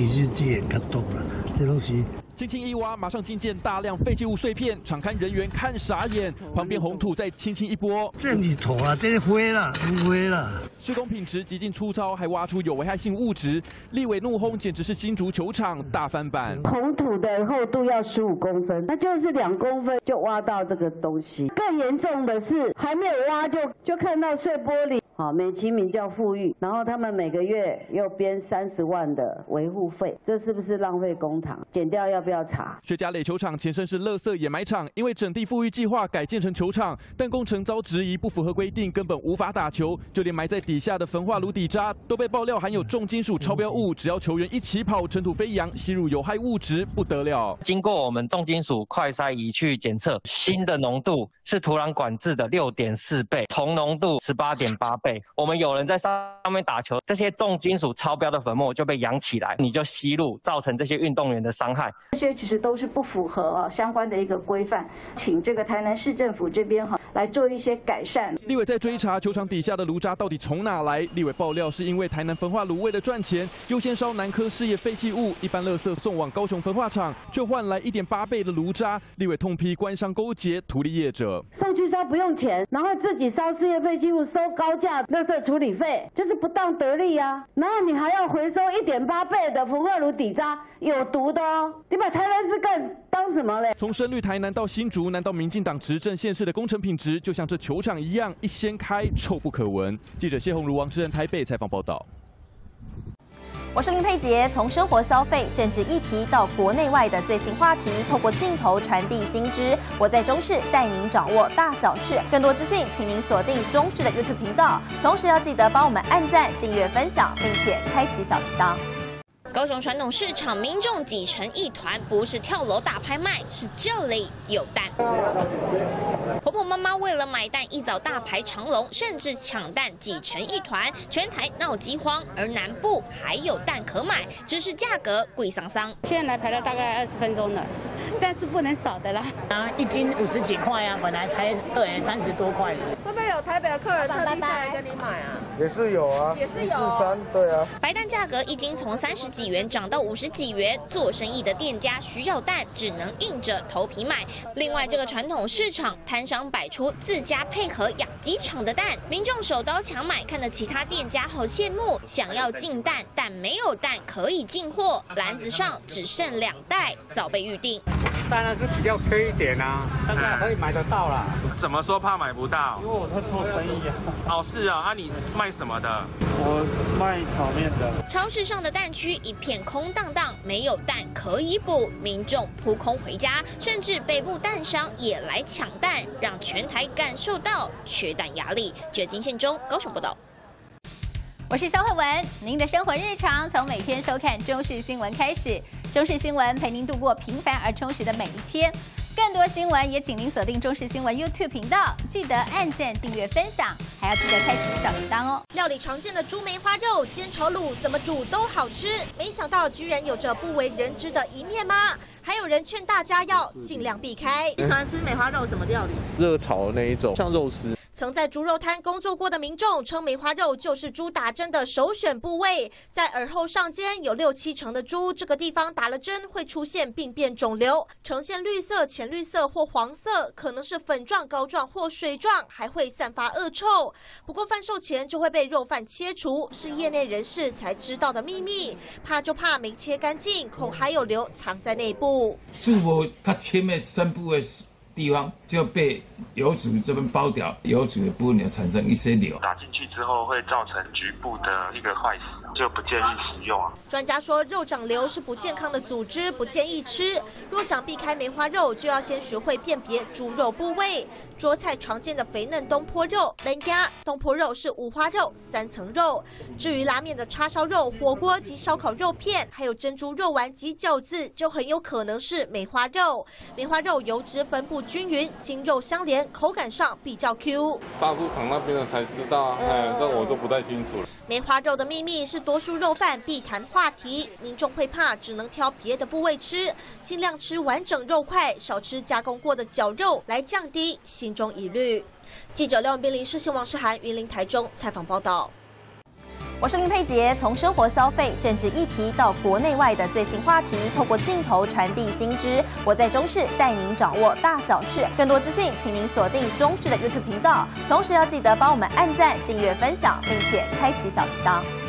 其实这也较多了，这东西。 轻轻一挖，马上惊见大量废弃物碎片，场勘人员看傻眼。旁边红土再轻轻一拨，这里头啊，这灰了，灰了。施工品质极尽粗糙，还挖出有危害性物质，立委怒轰，简直是新竹球场大翻版。红土的厚度要15公分，那就是2公分就挖到这个东西。更严重的是，还没有挖就看到碎玻璃。 好，美其名叫富裕，然后他们每个月又编30万的维护费，这是不是浪费公帑？减掉要不要查？薛家垒球场前身是垃圾掩埋场，因为整地富裕计划改建成球场，但工程遭质疑不符合规定，根本无法打球，就连埋在底下的焚化炉底渣都被爆料含有重金属超标物，只要球员一起跑，尘土飞扬，吸入有害物质不得了。经过我们重金属快筛仪去检测，锌的浓度是土壤管制的6.4倍，铜浓度18.8倍。 我们有人在上面打球，这些重金属超标的粉末就被扬起来，你就吸入，造成这些运动员的伤害。这些其实都是不符合相关的一个规范，请这个台南市政府这边来做一些改善。立委在追查球场底下的炉渣到底从哪来，立委爆料是因为台南焚化炉为了赚钱，优先烧南科事业废弃物，一般垃圾送往高雄焚化厂，却换来1.8倍的炉渣。立委痛批官商勾结图利业者，上去烧不用钱，然后自己烧事业废弃物收高价。 垃圾处理费就是不当得利啊，然后你还要回收1.8倍的焚化炉底渣，有毒的哦！你把台南市当什么嘞？从深绿台南到新竹，难道民进党执政县市的工程品质就像这球场一样，一掀开臭不可闻？记者谢宏儒、王志仁台北采访报道。我是林佩杰，从生活消费、政治议题到国内外的最新话题，透过镜头传递新知。我在中视带您掌握大小事，更多资讯，请您锁定中视的 YouTube 频道。同时要记得帮我们按赞、订阅、分享，并且开启小铃铛。 高雄传统市场民众挤成一团，不是跳楼大拍卖，是这里有蛋。婆婆妈妈为了买蛋，一早大排长龙，甚至抢蛋挤成一团，全台闹饥荒。而南部还有蛋可买，只是价格贵桑桑。现在来排了大概20分钟了，但是不能少的啦。啊，1斤50几块啊，本来才30多块。会不会有台北的客人特地来跟你买啊？ 也是有啊，也是有3，对啊。白蛋价格一斤从30几元涨到50几元，做生意的店家需要蛋，只能硬着头皮买。另外，这个传统市场摊商摆出自家配合养鸡场的蛋，民众手刀抢买，看得其他店家好羡慕，想要进蛋，但没有蛋可以进货，篮子上只剩2袋，早被预定。当然是比较缺一点啊，大概可以买得到啦。怎么说怕买不到？因为我在做生意啊。哦，是啊，啊你卖。 什么的？我卖炒面的。超市上的蛋区一片空荡荡，没有蛋可以补，民众扑空回家，甚至北部蛋商也来抢蛋，让全台感受到缺蛋压力。记者金宪忠高雄报道。我是肖慧文，您的生活日常从每天收看中视新闻开始，中视新闻陪您度过平凡而充实的每一天。更多新闻也请您锁定中视新闻 YouTube 频道，记得按赞、订阅、分享。 还要记得开启小铃铛哦！料理常见的猪梅花肉、煎、炒、卤，怎么煮都好吃。没想到居然有着不为人知的一面吗？还有人劝大家要尽量避开。你喜欢吃梅花肉什么料理？热炒那一种，像肉丝。曾在猪肉摊工作过的民众称，梅花肉就是猪打针的首选部位。在耳后上尖有6-7成的猪，这个地方打了针会出现病变肿瘤，呈现绿色、浅绿色或黄色，可能是粉状、膏状或水状，还会散发恶臭。 不过贩售前就会被肉贩切除，是业内人士才知道的秘密。怕就怕没切干净，恐还有瘤藏在内部。触摸它前面3部的地方就被油脂这边包掉，油脂的部分也产生一些瘤，打进去之后会造成局部的一个坏死。 就不建议食用啊！专家说，肉长瘤是不健康的组织，不建议吃。若想避开梅花肉，就要先学会辨别猪肉部位。桌菜常见的肥嫩东坡肉、冷鸭，东坡肉是五花肉3层肉。至于拉面的叉烧肉、火锅及烧烤肉片，还有珍珠肉丸及饺子，就很有可能是梅花肉。梅花肉油脂分布均匀，筋肉相连，口感上比较 Q。杀猪场那边的才知道，哎，这我就不太清楚了。梅花肉的秘密是 多数肉贩必谈话题，民众会怕，只能挑别的部位吃，尽量吃完整肉块，少吃加工过的绞肉，来降低心中疑虑。记者廖文斌、林世新、王世涵、云林、台中采访报道。我是林佩杰，从生活消费、政治议题到国内外的最新话题，透过镜头传递新知。我在中视带您掌握大小事，更多资讯，请您锁定中视的 YouTube 频道。同时要记得帮我们按赞、订阅、分享，并且开启小铃铛。